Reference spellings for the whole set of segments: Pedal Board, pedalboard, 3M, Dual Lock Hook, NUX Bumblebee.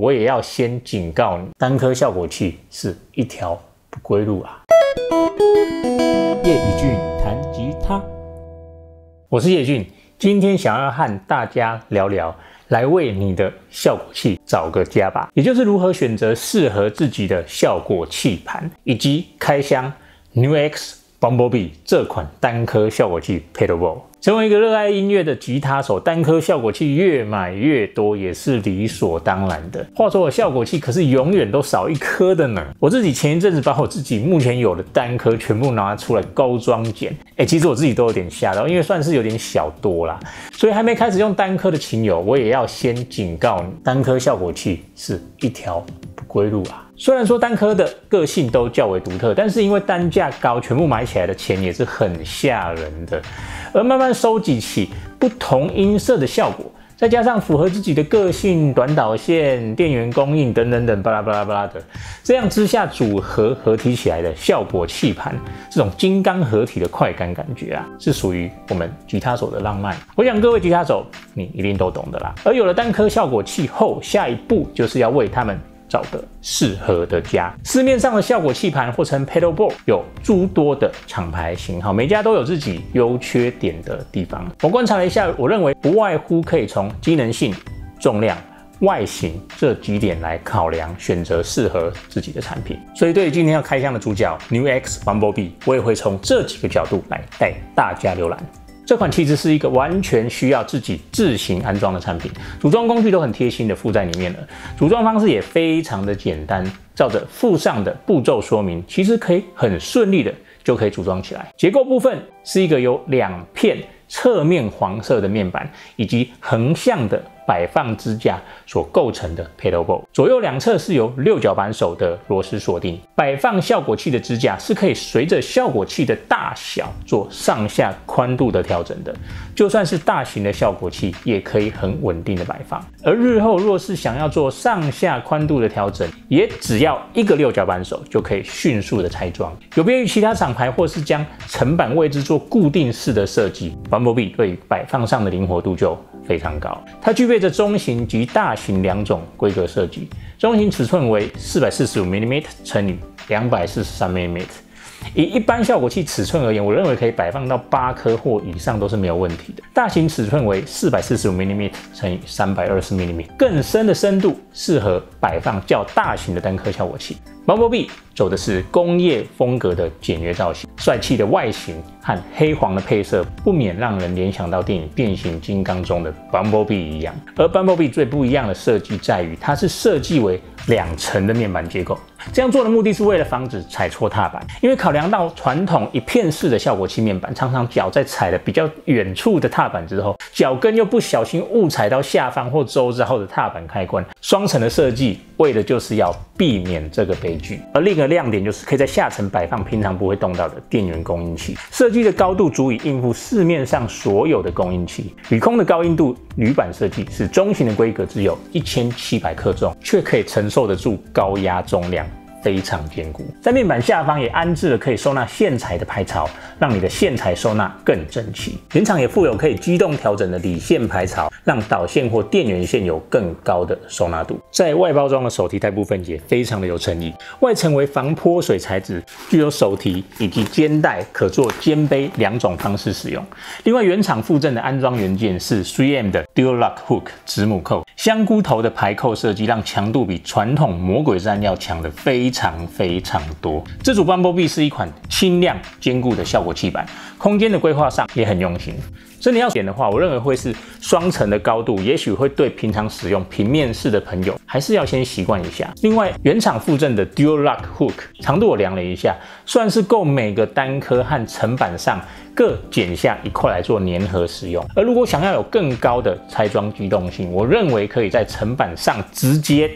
我也要先警告你，单颗效果器是一条不归路啊！叶宇俊弹吉他，我是叶俊，今天想要和大家聊聊，来为你的效果器找个家吧，也就是如何选择适合自己的效果器盘，以及开箱 NUX Bumblebee 这款单颗效果器 Pedal Board。 成为一个热爱音乐的吉他手，单颗效果器越买越多也是理所当然的。话说我效果器可是永远都少一颗的呢。我自己前一阵子把我自己目前有的单颗全部拿出来高装检，其实我自己都有点吓到，因为算是有点小多啦。所以还没开始用单颗的琴友，我也要先警告你，单颗效果器是一条不归路啊。 虽然说单颗的个性都较为独特，但是因为单价高，全部买起来的钱也是很吓人的。而慢慢收集起不同音色的效果，再加上符合自己的个性、短导线、电源供应等等等巴拉巴拉巴拉的，这样之下组合合体起来的效果器盘，这种金刚合体的快感觉啊，是属于我们吉他手的浪漫。我想各位吉他手，你一定都懂的啦。而有了单颗效果器后，下一步就是要为他们 找个适合的家。市面上的效果器盘或称 pedal board 有诸多的厂牌型号，每家都有自己优缺点的地方。我观察了一下，我认为不外乎可以从机能性、重量、 外形这几点来考量，选择适合自己的产品。所以，对于今天要开箱的主角 NUX Bumblebee， 我也会从这几个角度来带大家浏览。 这款器材是一个完全需要自己自行安装的产品，组装工具都很贴心的附在里面了，组装方式也非常的简单，照着附上的步骤说明，其实可以很顺利的就可以组装起来。结构部分是一个有两片侧面黄色的面板以及横向的 摆放支架所构成的 pedal board， 左右两侧是由六角扳手的螺丝锁定。摆放效果器的支架是可以随着效果器的大小做上下宽度的调整的，就算是大型的效果器也可以很稳定的摆放。而日后若是想要做上下宽度的调整，也只要一个六角扳手就可以迅速的拆装。有别于其他厂牌或是将层板位置做固定式的设计 ，Bumblebee 对于摆放上的灵活度就 非常高，它具备着中型及大型两种规格设计，中型尺寸为445mm×243mm。以一般效果器尺寸而言，我认为可以摆放到8颗或以上都是没有问题的。大型尺寸为445mm×320mm， 更深的深度适合摆放较大型的单颗效果器。 Bumblebee 走的是工业风格的简约造型，帅气的外形和黑黄的配色，不免让人联想到电影《变形金刚》中的 Bumblebee 一样。而 Bumblebee 最不一样的设计在于，它是设计为两层的面板结构。这样做的目的是为了防止踩错踏板，因为考量到传统一片式的效果器面板，常常脚在踩了比较远处的踏板之后，脚跟又不小心误踩到下方或周遭的踏板开关。双层的设计为的就是要避免这个悲剧。 而另一个亮点就是可以在下层摆放平常不会动到的电源供应器，设计的高度足以应付市面上所有的供应器。铝空的高硬度铝板设计使中型的规格只有1700克重，却可以承受得住高压重量， 非常坚固，在面板下方也安置了可以收纳线材的排槽，让你的线材收纳更整齐。原厂也附有可以机动调整的理线排槽，让导线或电源线有更高的收纳度。在外包装的手提袋部分也非常的有诚意，外层为防泼水材质，具有手提以及肩带可做肩背两种方式使用。另外，原厂附赠的安装元件是 3M 的 Dual Lock Hook 子母扣，香菇头的排扣设计让强度比传统魔鬼毡要强的非常多。这组 Bumblebee 是一款轻量坚固的效果器板，空间的规划上也很用心。真的要点的话，我认为会是双层的高度，也许会对平常使用平面式的朋友，还是要先习惯一下。另外，原厂附赠的 Dual Lock Hook 长度我量了一下，算是够每个单颗和层板上 各剪下一块来做粘合使用，而如果想要有更高的拆装机动性，我认为可以在层板上直接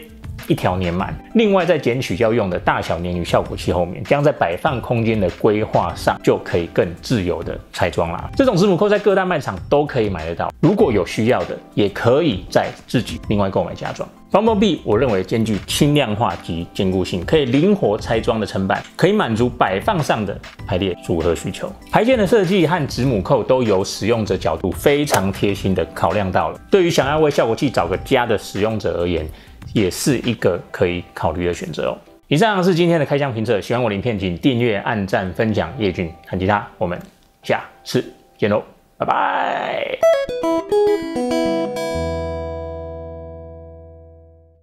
一条粘满。另外，在剪取要用的大小粘于效果器后面，这样在摆放空间的规划上就可以更自由的拆装啦。这种子母扣在各大卖场都可以买得到，如果有需要的，也可以在自己另外购买加装。 Bumblebee 我认为兼具轻量化及坚固性，可以灵活拆装的层板，可以满足摆放上的排列组合需求。排线的设计和子母扣都由使用者角度非常贴心的考量到了。对于想要为效果器找个家的使用者而言，也是一个可以考虑的选择哦。以上是今天的开箱评测，喜欢我的影片请订阅、按赞、分享。叶俊弹吉他，我们下次见喽，拜拜。